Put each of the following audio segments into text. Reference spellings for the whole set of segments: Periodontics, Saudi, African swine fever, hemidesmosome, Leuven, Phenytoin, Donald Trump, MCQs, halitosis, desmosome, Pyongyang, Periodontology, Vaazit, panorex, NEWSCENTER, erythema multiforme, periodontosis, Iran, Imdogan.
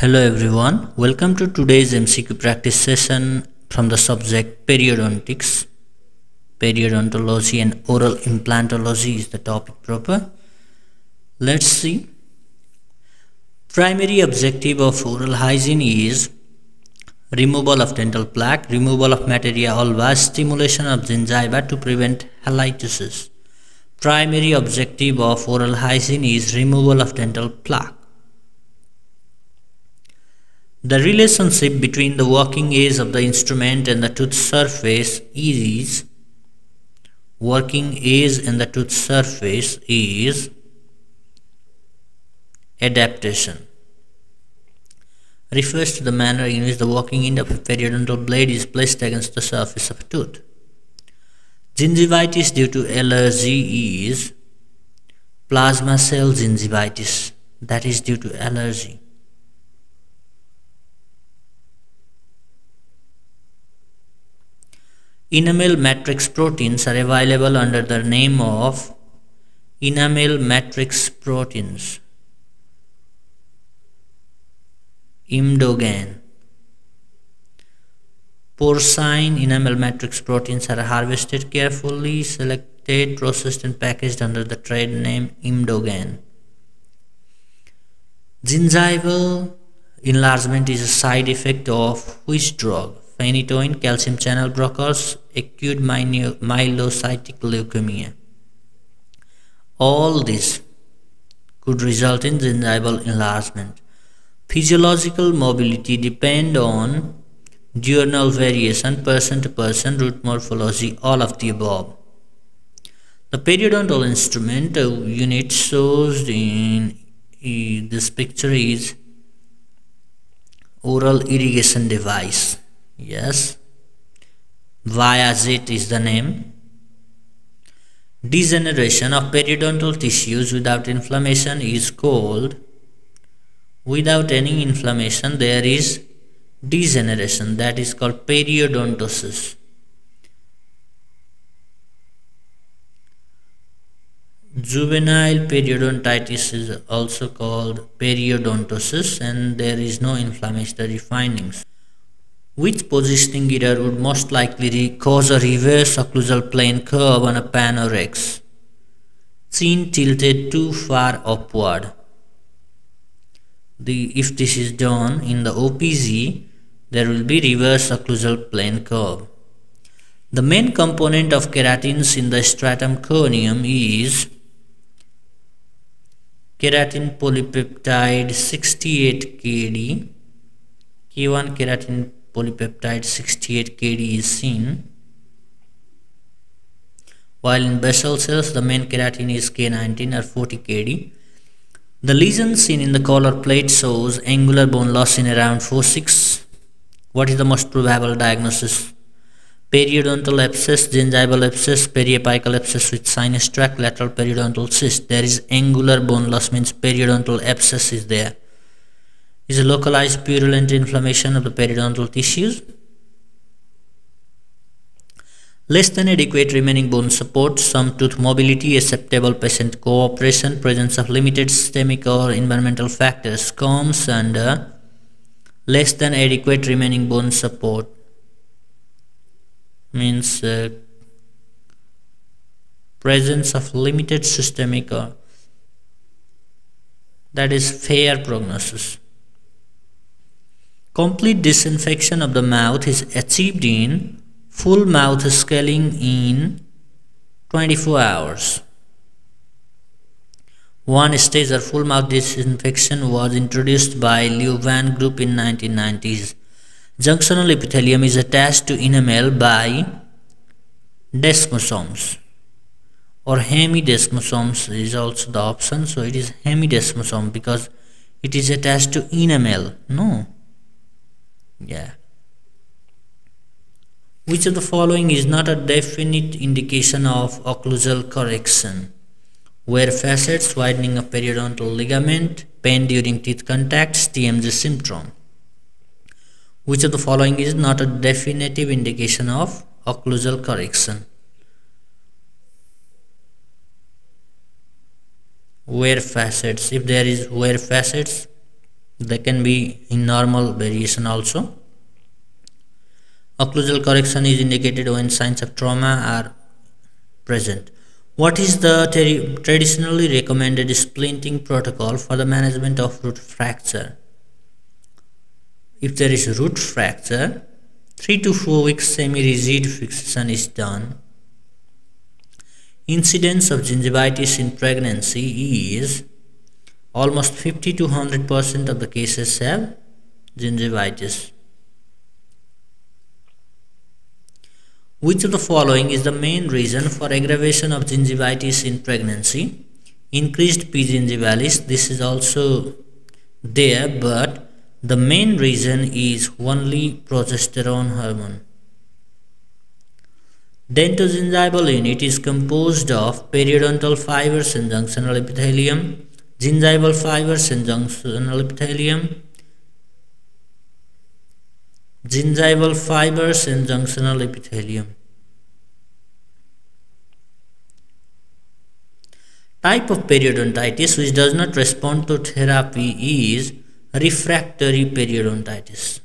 Hello everyone, welcome to today's MCQ practice session from the subject Periodontics. Periodontology and oral implantology is the topic proper. Let's see. Primary objective of oral hygiene is removal of dental plaque, removal of materia alba, stimulation of gingiva to prevent halitosis. Primary objective of oral hygiene is removal of dental plaque. The relationship between the working edge of the instrument and the tooth surface is adaptation. Refers to the manner in which the working end of a periodontal blade is placed against the surface of a tooth. Gingivitis due to allergy is plasma cell gingivitis, that is due to allergy. Enamel matrix proteins are available under the name of enamel matrix proteins, Imdogan. Porcine enamel matrix proteins are harvested carefully, selected, processed and packaged under the trade name Imdogan. Gingival enlargement is a side effect of which drug? Phenytoin, calcium channel blockers, acute myelocytic leukemia. All this could result in gingival enlargement. Physiological mobility depend on diurnal variation, person to person, root morphology, all of the above. The periodontal instrument unit shows in this picture is oral irrigation device. Yes, Vaazit is the name. Degeneration of periodontal tissues without inflammation is called, without any inflammation there is degeneration, that is called periodontosis. Juvenile periodontitis is also called periodontosis and there is no inflammatory findings. Which positioning error would most likely cause a reverse occlusal plane curve on a panorex? Chin tilted too far upward. If this is done in the OPG, there will be reverse occlusal plane curve. The main component of keratins in the stratum corneum is keratin polypeptide 68 Kd, K1 keratin polypeptide 68 Kd is seen, while in basal cells the main keratin is K19 or 40 Kd. The lesion seen in the collar plate shows angular bone loss in around 4-6. What is the most probable diagnosis? Periodontal abscess, gingival abscess, periapical abscess with sinus tract, lateral periodontal cyst. There is angular bone loss, means periodontal abscess is there. Is a localized purulent inflammation of the periodontal tissues. Less than adequate remaining bone support, some tooth mobility, acceptable patient cooperation, presence of limited systemic or environmental factors comes under less than adequate remaining bone support, means presence of limited systemic or, that is, fair prognosis. Complete disinfection of the mouth is achieved in full mouth scaling in 24 hours. One stage of full mouth disinfection was introduced by Leuven group in 1990s. Junctional epithelium is attached to enamel by desmosomes or hemidesmosomes is also the option. So it is hemidesmosome because it is attached to enamel. No. Yeah. Which of the following is not a definite indication of occlusal correction? Wear facets, widening of periodontal ligament, pain during teeth contacts, TMJ syndrome. Which of the following is not a definitive indication of occlusal correction? Wear facets. If there is wear facets, They can be in normal variation also. Occlusal correction is indicated when signs of trauma are present. What is the traditionally recommended splinting protocol for the management of root fracture? If there is a root fracture, 3 to 4 weeks semi-rigid fixation is done. Incidence of gingivitis in pregnancy is almost 50 to 100% of the cases have gingivitis. Which of the following is the main reason for aggravation of gingivitis in pregnancy? Increased P. gingivalis, this is also there, but the main reason is only progesterone hormone. Dentogingival unit is composed of periodontal fibers and junctional epithelium, gingival fibers and junctional epithelium, gingival fibers and junctional epithelium. Type of periodontitis which does not respond to therapy is refractory periodontitis.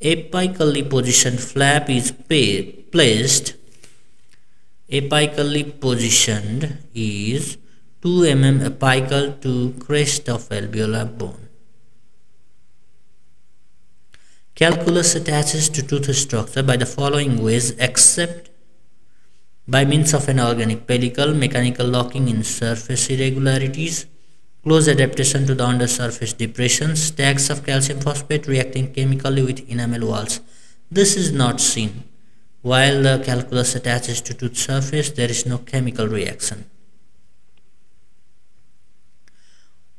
Apically position flap is placed 2 mm apical to crest of alveolar bone. Calculus attaches to tooth structure by the following ways except by means of an organic pellicle, mechanical locking in surface irregularities, close adaptation to the undersurface depressions, stacks of calcium phosphate reacting chemically with enamel walls. This is not seen. While the calculus attaches to tooth surface, there is no chemical reaction.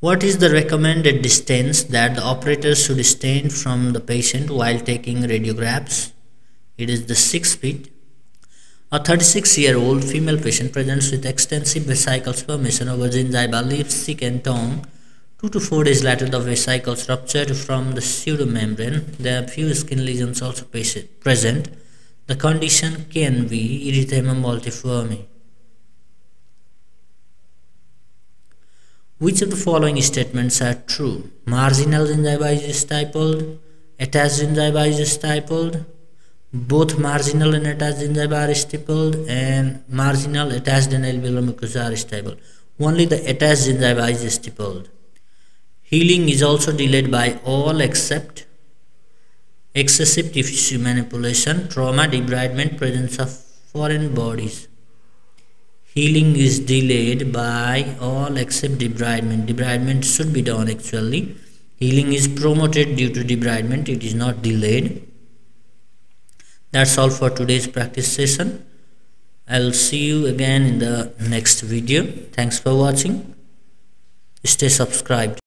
What is the recommended distance that the operator should stand from the patient while taking radiographs? It is the 6 feet. A 36-year-old female patient presents with extensive vesicles formation over gingival, lips, cheek and tongue. 2 to 4 days later, the vesicles ruptured from the pseudomembrane. There are few skin lesions also present. The condition can be erythema multiforme. Which of the following statements are true? Marginal gingivitis is stippled, attached gingivitis is stippled, both marginal and attached gingiva are stippled, and marginal, attached and alveolar mucosa are stippled. Only the attached gingiva is stippled. Healing is also delayed by all except excessive tissue manipulation, trauma, debridement, presence of foreign bodies. Healing is delayed by all except debridement. Debridement should be done actually. Healing is promoted due to debridement. It is not delayed. That's all for today's practice session. I'll see you again in the next video. Thanks for watching. Stay subscribed.